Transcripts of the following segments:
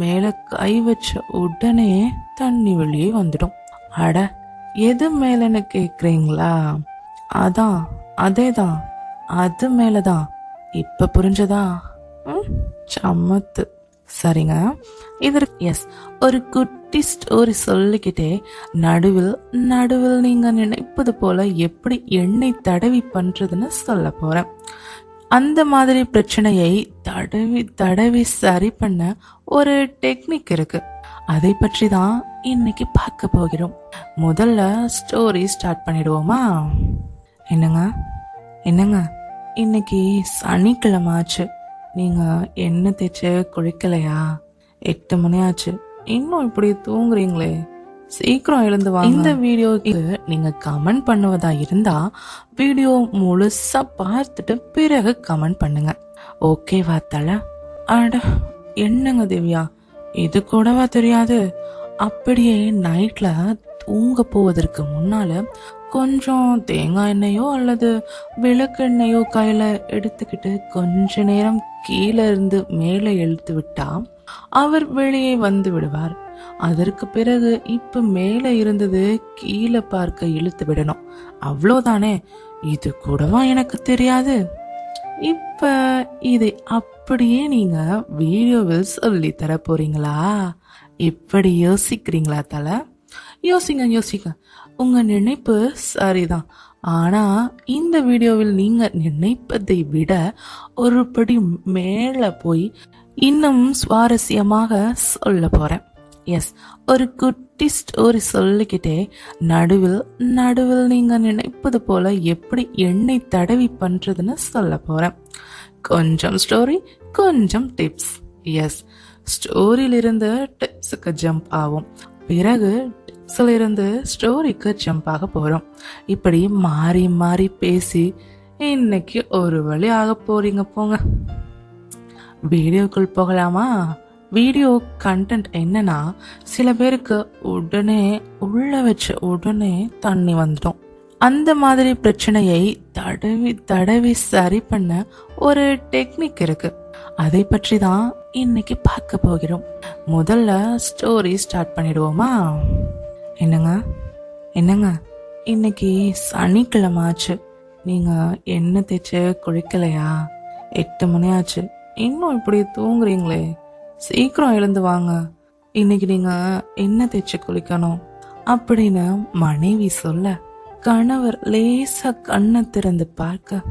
மேலே கை வச்ச உடனே தண்ணி வெளியே வந்துடும். அட எது மேலன்னு கேட்குறீங்களா? அதான், அதே தான், அது மேலே தான். இப்போ புரிஞ்சதா? சமத்து. சரிங்க, இதற்கு எஸ் ஒரு குட்டி ஸ்டோரி சொல்லிக்கிட்டே நடுவில் நடுவில் நீங்கள் நினைப்பது போல் எப்படி எண்ணெய் தடவி பண்ணுறதுன்னு சொல்ல போகிறேன். அந்த மாதிரி பிரச்சனையை தடவி தடவி சரி பண்ண ஒரு டெக்னிக் இருக்கு. அதை பற்றி தான் இன்னைக்கு பார்க்க போகிறோம். முதல்ல ஸ்டோரி ஸ்டார்ட் பண்ணிடுவோமா? என்னங்க என்னங்க, இன்னைக்கு சனிக்கிழமை ஆச்சு. நீங்கள் எண்ணெய் தேய்ச்சி குளிக்கலையா? 8 மணி ஆச்சு, இன்னும் இப்படி தூங்குறீங்களே, சீக்கிரம் எழுந்து வாங்க. இந்த வீடியோக்கு நீங்கள் கமெண்ட் பண்ணுவதா இருந்தால் வீடியோ முழுசாக பார்த்துட்டு பிறகு கமெண்ட் பண்ணுங்க, ஓகேவா தலை? ஆட என்னங்க திவ்யா, இது கூடவா தெரியாது? அப்படியே நைட்டில் தூங்க போவதற்கு முன்னால் கொஞ்சம் தேங்காய் எண்ணெயோ அல்லது விளக்கெண்ணெயோ கையில் எடுத்துக்கிட்டு கொஞ்ச நேரம் கீழே இருந்து மேலே இழுத்து விட்டால் அவர் வெளியே வந்து விடுவார். அதற்கு பிறகு இப்போ மேலே இருந்தது கீழே பார்க்க இழுத்து விடணும், அவ்வளோதானே. இது கூடவா எனக்கு தெரியாது? இப்போ இதை அப்படியே நீங்கள் வீடியோவில் சொல்லி தர போறீங்களா? இப்படி யோசிக்கிறீங்களா தலை? யோசிங்க யோசிங்க, உங்கள் நினைப்பு சரிதான். ஆனால் இந்த வீடியோவில் நீங்கள் நினைப்பதை விட ஒரு படி மேலே போய் இன்னும் சுவாரஸ்யமாக சொல்ல போகிறேன். எஸ் ஒரு குட்டி ஸ்டோரி சொல்லிக்கிட்டே நடுவில் நடுவில் நீங்கள் நினைப்பது போல் எப்படி எண்ணெய் தடவி பண்ணுறதுன்னு சொல்ல போகிறேன். கொஞ்சம் ஸ்டோரி, கொஞ்சம் டிப்ஸ். எஸ், ஸ்டோரியிலிருந்து டிப்ஸுக்கு ஜம்ப் ஆகும், பிறகு டிப்ஸிலிருந்து ஸ்டோரிக்கு ஜம்ப் ஆக போகிறோம். இப்படி மாறி மாறி பேசி இன்னைக்கு ஒரு வழி ஆக போகிறீங்க. போங்க, வீடியோக்குள் போகலாமா? வீடியோ கண்டென்ட் என்னன்னா, சில பேருக்கு உடனே உள்ள வச்ச உடனே தண்ணி வந்துடும். அந்த மாதிரி பிரச்சனையை தடவி தடவி சரி பண்ண ஒரு டெக்னிக் இருக்கு. அதை பற்றி தான் இன்னைக்கு பார்க்க போகிறோம். முதல்ல ஸ்டோரி ஸ்டார்ட் பண்ணிடுவோமா? என்னங்க என்னங்க, இன்னைக்கு சனிக்கிழமை ஆச்சு. நீங்கள் எண்ணெய் தேய்ச்சி குளிக்கலையா? 8 மணி ஆச்சு, இன்னும் இப்படி தூங்குறீங்களே, சீக்கிரம் எழுந்து வாங்க. இன்னைக்கு நீங்கள் எண்ணெய் தேய்ச்சி குளிக்கணும் அப்படின்னு மனைவி சொல்ல, கணவர் லேசாக கண்ணை திறந்து பார்க்க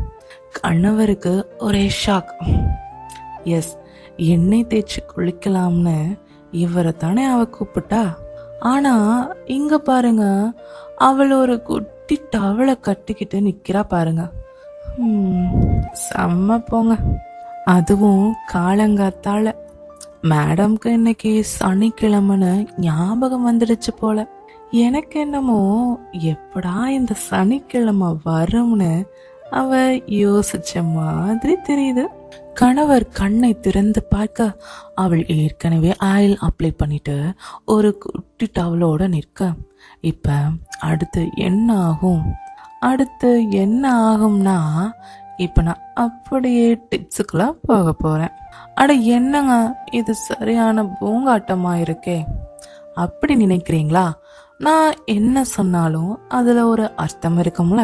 கணவருக்கு ஒரே ஷாக். எஸ், எண்ணெய் தேய்ச்சி குளிக்கலாம்னு இவரை தானே அவ கூப்பிட்டா. ஆனால் இங்கே பாருங்க, அவள் ஒரு குட்டி டவலை கட்டிக்கிட்டு நிற்கிறா பாருங்க. செம்ம போங்க, அதுவும் காலங்காத்தால. மேடம்க்கு இன்னைக்கு சனிக்கிழமைன்னு ஞாபகம் வந்துடுச்சு போல. எனக்கு என்னமோ எப்படா இந்த சனிக்கிழமை வரும்னு அவ யோசிச்ச மாதிரி தெரியுது. கணவர் கண்ணை திறந்து பார்க்க அவள் ஏற்கனவே ஆயில் அப்ளை பண்ணிட்டு ஒரு குட்டி டவலோட நிற்க, இப்போ அடுத்து என்ன ஆகும், அடுத்து என்ன ஆகும்னா இப்போ நான் அப்படியே டிப்ஸுக்குள்ள போக போகிறேன். அட என்னங்க, இது சரியான பூங்காட்டமாக இருக்கே அப்படி நினைக்கிறீங்களா? நான் என்ன சொன்னாலும் அதில் ஒரு அர்த்தம் இருக்கும்ல.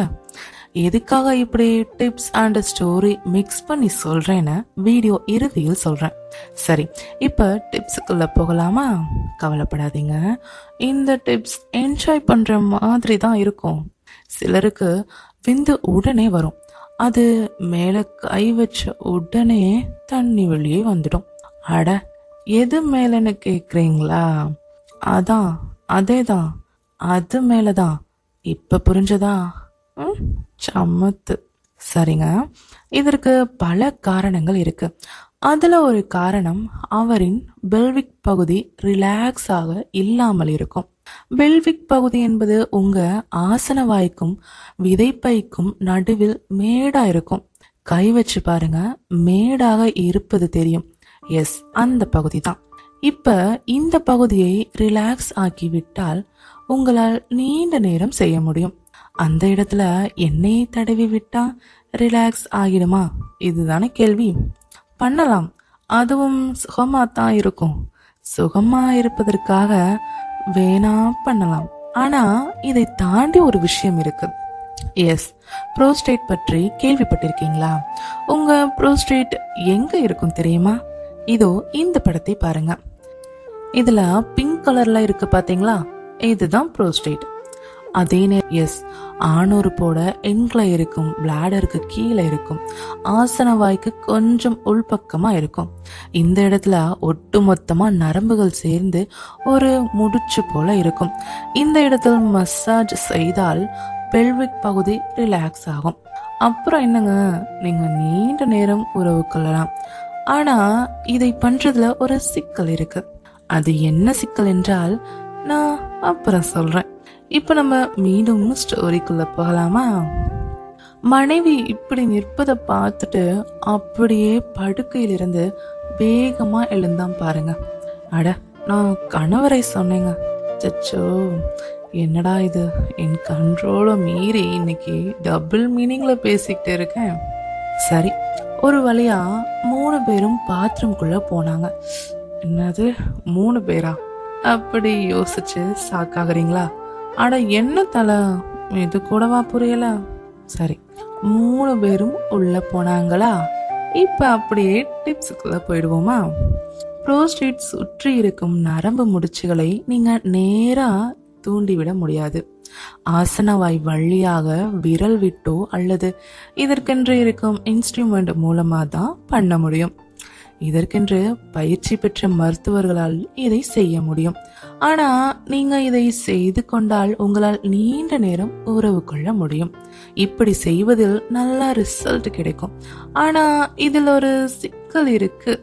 எதுக்காக இப்படி டிப்ஸ் அண்ட் ஸ்டோரி மிக்ஸ் பண்ணி சொல்கிறேன்னு வீடியோ இறுதியில் சொல்கிறேன். சரி, இப்போ டிப்ஸுக்குள்ளே போகலாமா? கவலைப்படாதீங்க, இந்த டிப்ஸ் என்ஜாய் பண்ணுற மாதிரி தான் இருக்கும். சிலருக்கு விந்து உடனே வரும், அது மேலே கை வச்ச உடனே தண்ணி வெளியே வந்துடும். அட எது மேலன்னு கேட்குறீங்களா? அதான், அதே தான், அது மேலே தான். இப்போ புரிஞ்சதா? சமத்து. சரிங்க, இதற்கு பல காரணங்கள் இருக்கு. அதில் ஒரு காரணம் அவரின் பெல்விக் பகுதி ரிலாக்ஸாக இல்லாமல் இருக்கும். பெல்விக் பகுதி என்பது உங்கள் ஆசன வாய்க்கும் விதைப்பைக்கும் நடுவில் மேடாக இருக்கும். கை வச்சு பாருங்க, மேடாக இருப்பது தெரியும். எஸ், அந்த பகுதி தான். இப்போ இந்த பகுதியை ரிலாக்ஸ் ஆக்கிவிட்டால் உங்களால் நீண்ட நேரம் செய்ய முடியும். அந்த இடத்துல எண்ணெயை தடவி விட்டா ரிலாக்ஸ் ஆகிடுமா? இதுதானே கேள்வி. பண்ணலாம், அதுவும் சுகமாக தான் இருக்கும். சுகமாயிருப்பதற்காக வேணா பண்ணலாம். ஆனால் இதை தாண்டி ஒரு விஷயம் இருக்குது. எஸ், புரோஸ்டேட் பற்றி கேள்விப்பட்டிருக்கீங்களா? உங்கள் புரோஸ்டேட் எங்கே இருக்கும் தெரியுமா? இதோ இந்த படத்தை பாருங்க. இதில் பிங்க் கலரில் இருக்கு பார்த்தீங்களா? இதுதான் புரோஸ்டேட். அதே நேரம் எஸ், ஆணுறுப்போட எண்களை இருக்கும், பிளாடருக்கு கீழே இருக்கும், ஆசன வாய்க்கு கொஞ்சம் உள்பக்கமாக இருக்கும். இந்த இடத்துல ஒட்டுமொத்தமாக நரம்புகள் சேர்ந்து ஒரு முடிச்சு போல இருக்கும். இந்த இடத்துல மசாஜ் செய்தால் பெல்விக் பகுதி ரிலாக்ஸ் ஆகும். அப்புறம் என்னங்க, நீங்கள் நீண்ட நேரம் உறவு கொள்ளலாம். ஆனால் இதை பண்ணுறதுல ஒரு சிக்கல் இருக்கு. அது என்ன சிக்கல் என்றால் நான் அப்புறம் சொல்கிறேன். இப்போ நம்ம மீண்டும் ஸ்டோரிக்குள்ளே போகலாமா? மனைவி இப்படி நிற்பதை பார்த்துட்டு அப்படியே படுக்கையிலிருந்து வேகமாக எழுந்தான் பாருங்க. அட, நான் கணவரை சொன்னேங்க. சச்சோ, என்னடா இது, என் கண்ட்ரோலை மீறி இன்னைக்கு டபுள் மீனிங்கில் பேசிக்கிட்டு இருக்கேன். சரி, ஒரு வழியாக 3 பேரும் பாத்ரூம்குள்ளே போனாங்க. என்னது 3 பேரா அப்படி யோசிச்சு சாக்காகிறீங்களா? ஆட, என்ன தலை, இது கூடவா புரியல? சரி, 3 பேரும் உள்ள போனாங்களா? இப்போ அப்படியே டிப்ஸுக்குள்ள போயிடுவோமா? புரோஸ்டேட் சுற்றி இருக்கும் நரம்பு முடிச்சுகளை நீங்கள் நேராக தூண்டிவிட முடியாது. ஆசனவாய் வழியாக விரல் விட்டோ அல்லது இதற்கென்று இருக்கும் இன்ஸ்ட்ருமெண்ட் மூலமாக தான் பண்ண முடியும். இதற்கென்று பயிற்சி பெற்ற மருத்துவர்களால் இதை செய்ய முடியும். ஆனால் நீங்கள் இதை செய்து கொண்டால் உங்களால் நீண்ட நேரம் உறவு கொள்ள முடியும். இப்படி செய்வதில் நல்ல ரிசல்ட் கிடைக்கும். ஆனால் இதில் ஒரு சிக்கல் இருக்கு.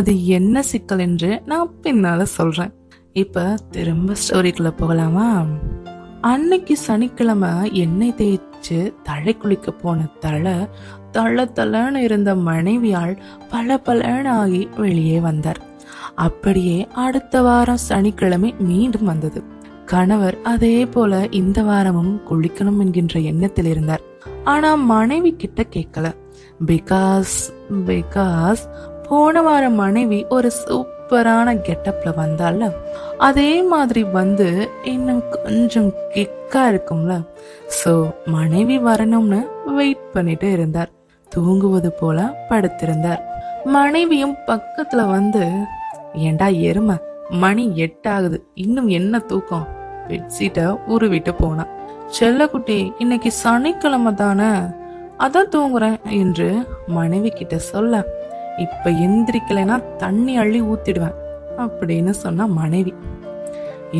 அது என்ன சிக்கல் என்று நான் பின்னால் சொல்கிறேன். இப்போ திரும்ப ஸ்டோரிக்குள்ளே போகலாமா? அன்னைக்கு சனிக்கிழமை எண்ணெய் தேய்ச்சி தலை குளிக்க போன தளன்னு இருந்த மனைவியால் பல பலனாகி வெளியே வந்தார். அப்படியே அடுத்த வாரம் சனிக்கிழமை மீண்டும் வந்தது. கணவர் அதே போல இந்த வாரமும் குளிக்கணும் என்கின்ற எண்ணத்தில் இருந்தார். ஆனா மனைவி கிட்ட கேட்கல. பிகாஸ் போன வாரம் மனைவி ஒரு சூப்பரான கெட்டப்ல வந்தால, அதே மாதிரி வந்து இன்னும் கொஞ்சம் கிக்கா இருக்கும்ல, சோ மனைவி வரணும்னு வெயிட் பண்ணிட்டு இருந்தார். தூங்குவது போல படுத்திருந்தார். மனைவியும் பக்கத்துல வந்து, ஏண்டா எருமை, மணி 8 ஆகுது, இன்னும் என்ன தூக்கம்? பெட்ஷீட்டை உருவிட்டு போனான். செல்லக்குட்டி, இன்னைக்கு சனிக்கிழமை தானே, அதான் தூங்குறேன் என்று மனைவி கிட்ட சொல்ல, இப்ப எந்திரிக்கலைன்னா தண்ணி அள்ளி ஊத்திடுவேன் அப்படின்னு சொன்ன மனைவி.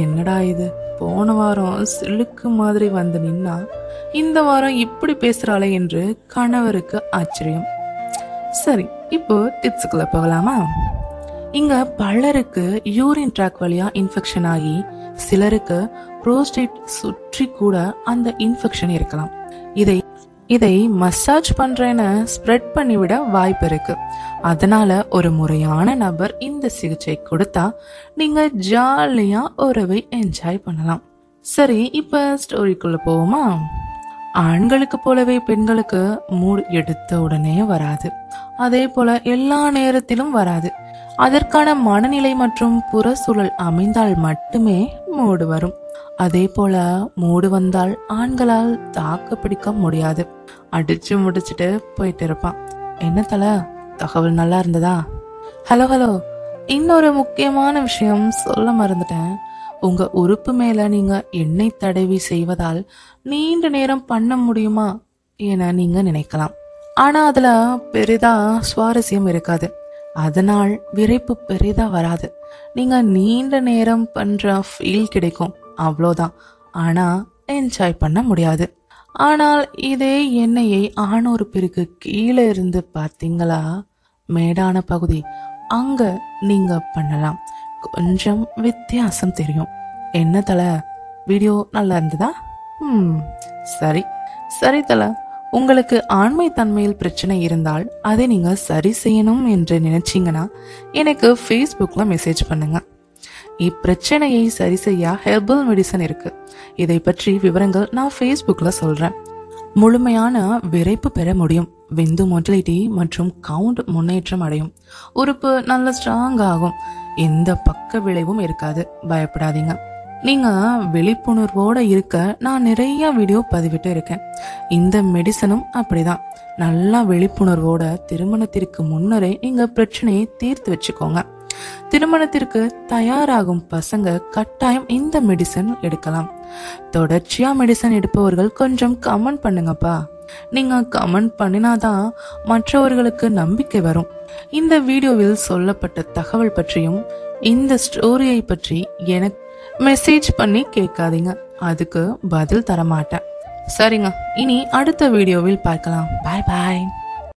என்னடா இது, போன வாரம் சிலுக்கு மாதிரி வந்து நின்னா இந்த வாரம் இப்படி பேசுறாளே என்று கணவருக்கு ஆச்சரியம். சரி, இப்போ டிப்ஸுக்குள்ள போகலாமா? இங்க பலருக்கு யூரின் ட்ராக் வழியா இன்ஃபெக்ஷன் ஆகி, சிலருக்கு புரோஸ்டேட் சுற்றி கூட அந்த இன்ஃபெக்ஷன் இருக்கலாம். இதை மசாஜ் பண்றேன்னு ஸ்ப்ரெட் பண்ணிவிட வாய்ப்பு இருக்கு. அதனால ஒரு முறையான நபர் இந்த சிகிச்சை கொடுத்தா நீங்க ஜாலியா உறவை என்ஜாய் பண்ணலாம். சரி, இப்ப ஸ்டோரிக்குள்ள போவோமா? ஆண்களுக்கு போலவே பெண்களுக்கு மூடு எடுத்த உடனே வராது. அதே போல எல்லா நேரத்திலும் வராது. அதற்கான மனநிலை மற்றும் புற சூழல் அமைந்தால் மட்டுமே மூடு வரும். அதே போல மூடு வந்தால் ஆண்களால் தாக்கு பிடிக்க முடியாது. அடிச்சு முடிச்சுட்டு போயிட்டு இருப்பான். என்ன தலை, தகவல் நல்லா இருந்ததா? ஹலோ, இன்னொரு முக்கியமான விஷயம் சொல்ல மறந்துட்டேன். உங்க உறுப்பு மேல நீங்க எண்ணெய் தடவி செய்வதால் நீண்ட நேரம் பண்ண முடியுமா என நீங்க நினைக்கலாம். ஆனா அதுல பெரிதா சுவாரஸ்யம் இருக்காது. அதனால் விரைப்பு பெரிதா வராது. நீங்க நீண்ட நேரம் பண்ற ஃபீல் கிடைக்கும், அவ்வளோதான். ஆனால் என்ஜாய் பண்ண முடியாது. ஆனால் இதே எண்ணெயை ஆணுறுப்பிற்கு கீழே இருந்து பார்த்தீங்களா, மேடான பகுதி, அங்கே நீங்கள் பண்ணலாம். கொஞ்சம் வித்தியாசம் தெரியும். என்ன தலை, வீடியோ நல்லா இருந்ததா? சரி தலை, உங்களுக்கு ஆண்மை தன்மையில் பிரச்சனை இருந்தால் அதை நீங்கள் சரி செய்யணும் என்று நினச்சிங்கன்னா எனக்கு ஃபேஸ்புக்கில் மெசேஜ் பண்ணுங்கள். இப்பிரச்சனையை சரி செய்ய ஹெர்பல் மெடிசன் இருக்கு. இதை பற்றி விவரங்கள் நான் ஃபேஸ்புக்ல சொல்றேன். முழுமையான விரைப்பு பெற முடியும், விந்து மொட்டிலிட்டி மற்றும் கவுண்ட் முன்னேற்றம் அடையும், உறுப்பு நல்ல ஸ்ட்ராங் ஆகும். எந்த பக்க விளைவும் இருக்காது, பயப்படாதீங்க. நீங்க விழிப்புணர்வோட இருக்க நான் நிறைய வீடியோ பதிவிட்டு இருக்கேன். இந்த மெடிசனும் அப்படிதான். நல்லா விழிப்புணர்வோட திருமணத்திற்கு முன்னரே நீங்க பிரச்சனையை தீர்த்து வச்சுக்கோங்க. திருமணத்திற்கு தயாராகும் பசங்க கட்டாயம் இந்த மெடிசன் எடுக்கலாம். தொடர்ச்சியா மெடிசன் எடுப்பவர்கள் கொஞ்சம் கமெண்ட் பண்ணுங்கப்பா. நீங்க கமெண்ட் பண்ணினாதான் மற்றவர்களுக்கு நம்பிக்கை வரும். இந்த வீடியோவில் சொல்லப்பட்ட தகவல் பற்றியும் இந்த ஸ்டோரியை பற்றி எனக்கு மெசேஜ் பண்ணி கேட்காதீங்க, அதுக்கு பதில் தரமாட்டேன். சரிங்க, இனி அடுத்த வீடியோவில் பார்க்கலாம். பாய் பாய்.